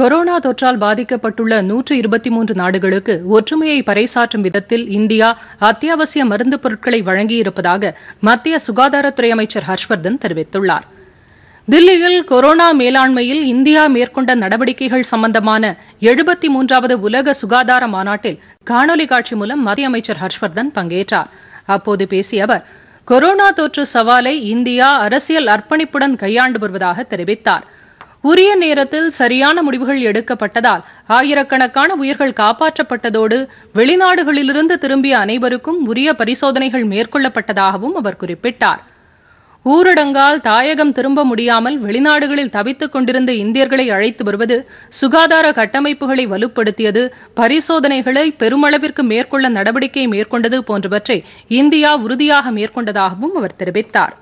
Corona தொற்றால் பாதிக்கப்பட்டுள்ள 123 நாடுகளுக்கு ஒற்றுமையை பறைசாற்றும் விதத்தில் இந்தியா அத்தியாவசிய மருந்து பொருட்களை வழங்கியிருப்பதாக மத்திய சுகாதாரத்துறை அமைச்சர் ஹர்ஷ்வர்தன் தெரிவித்துள்ளார். தில்லியில் கொரோனா மேலாண்மையில் இந்தியா மேற்கொண்ட நடவடிக்கைகள் சம்பந்தமான 73வது உலக சுகாதார மாநாட்டில் காணொலி காட்சி மூலம் மத்திய அமைச்சர் ஹர்ஷ்வர்தன் பங்கேற்றார். அப்போது பேசிய அவர், கொரோனா தொற்று சவாலை இந்தியா அரசியல் அர்ப்பணிப்புடன் கையாண்டு வருவதாக தெரிவித்தார். உரிய நேரத்தில் சரியான முடிவுகள் எடுக்கப்பட்டதால் ஆயிரக்கணக்கான உயிர்கள் காப்பாற்றப்பட்டதோடு வெளிநாடுகளிலிருந்து திரும்பிய அனைவருக்கும் உரிய பரிசோதனைகள் மேற்கொள்ளப்பட்டதாகவும் அவர் குறிப்பிட்டார். ஊரடங்கால் தாயகம் திரும்ப முடியாமல் வெளிநாடுகளில் தவித்துக் கொண்டிருந்த இந்தியர்களை அழைத்து வருவது, சுகாதார கட்டமைப்புகளை வலுப்படுத்தியது, பரிசோதனைகளை பெருமளவிற்கு மேற்கொள்ள நடவடிக்கை மேற்கொண்டது போன்றவற்றை இந்தியா உறுதியாக மேற்கொண்டதாகவும் அவர் தெரிவித்தார்.